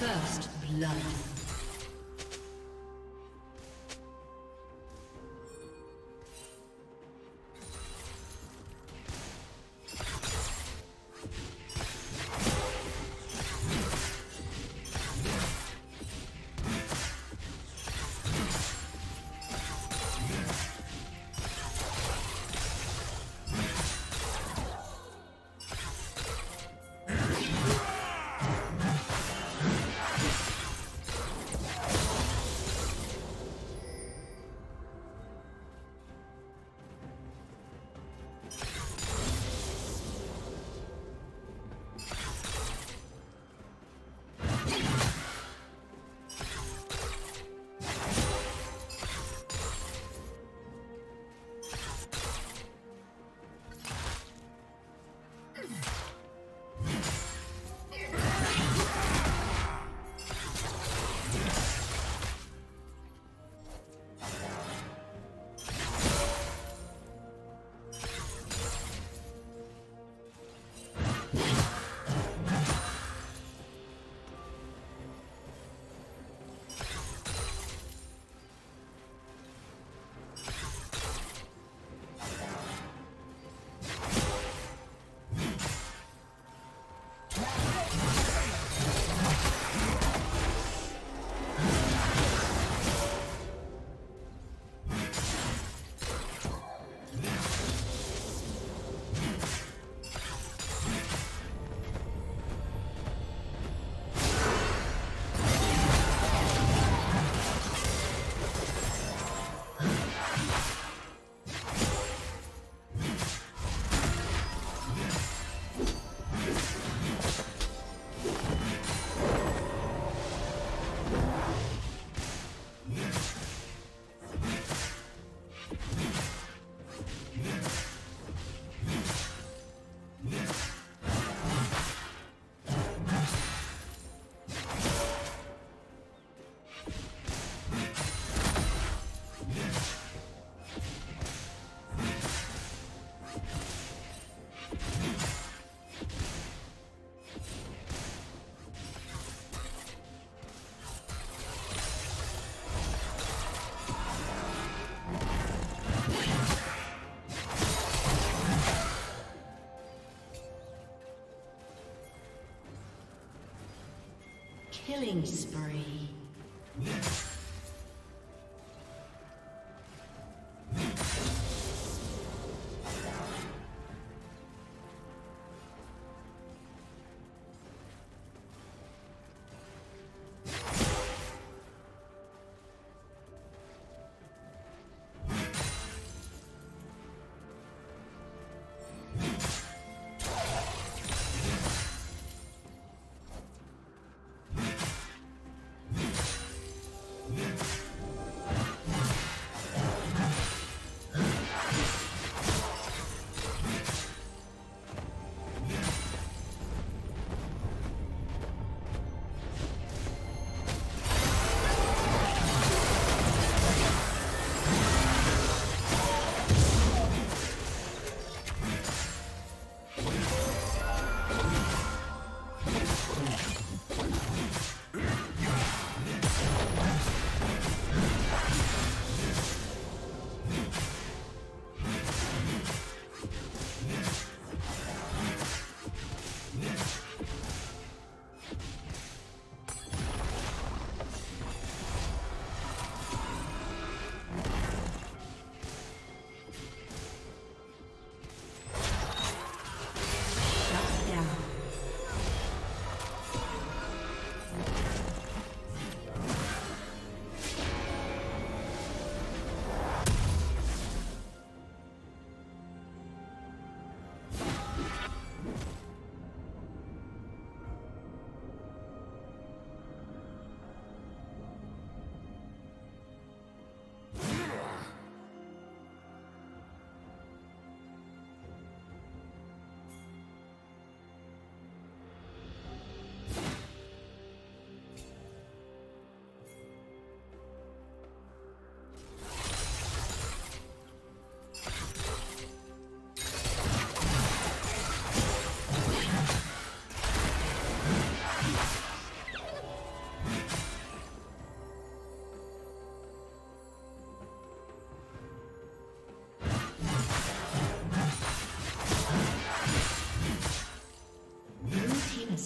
First blood. Killing spree.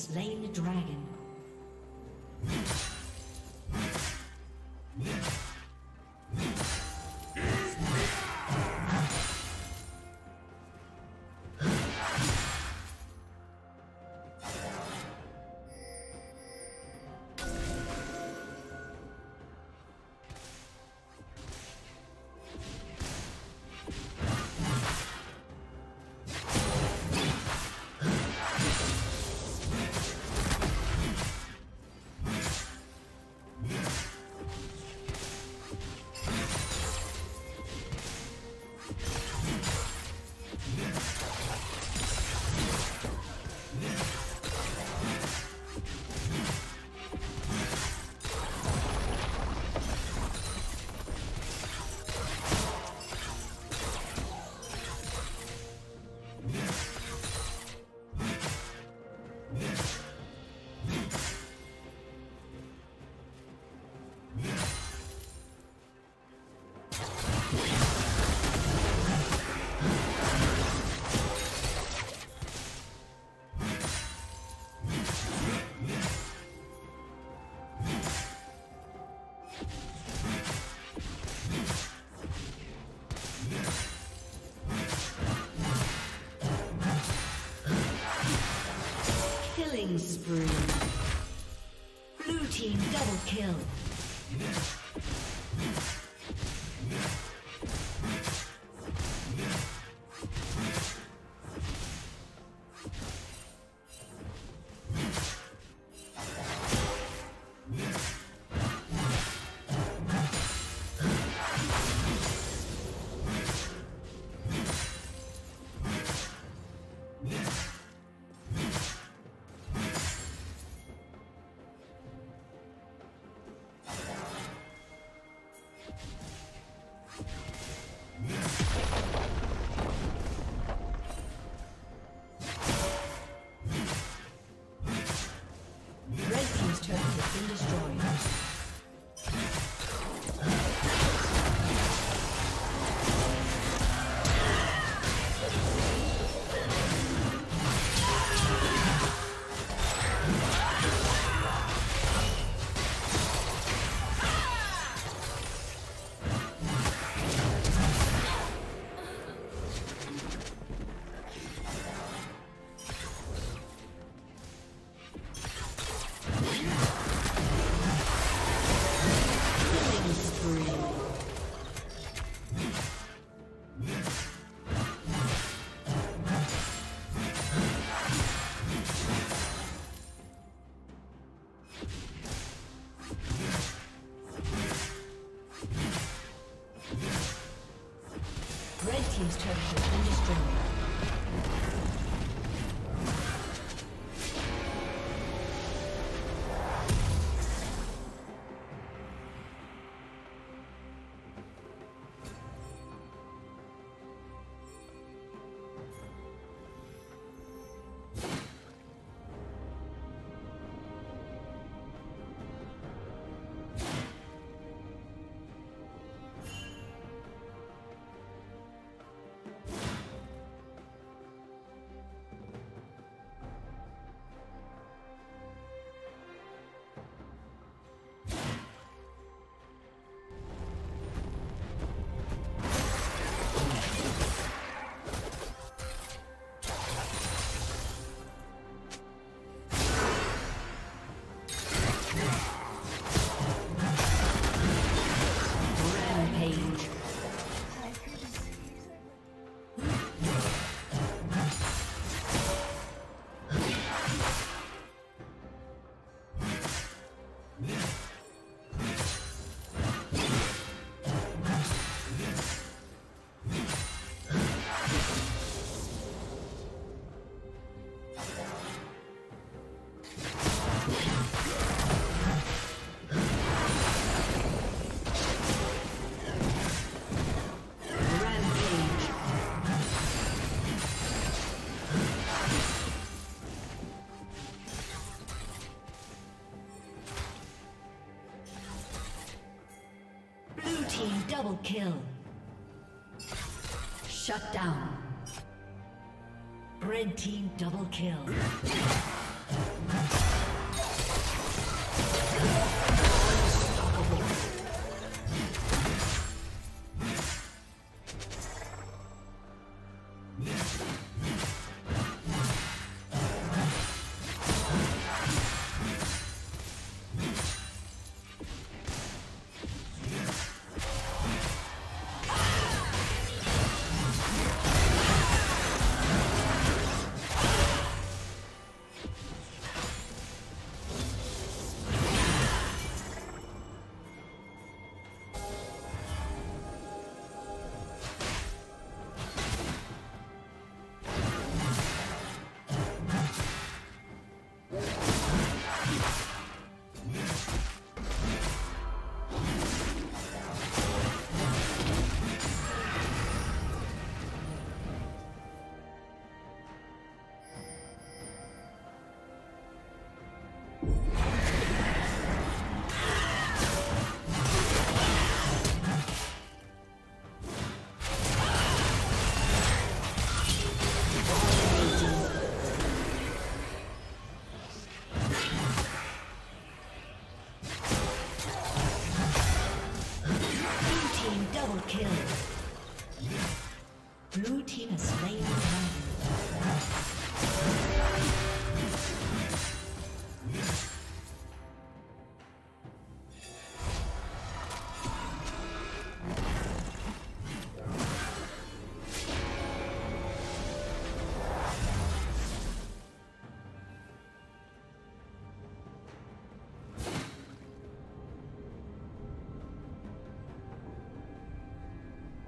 slain the dragon. Spree. Blue team double kill. Team's turret has been destroyed. Double kill. Shut down. Red team double kill.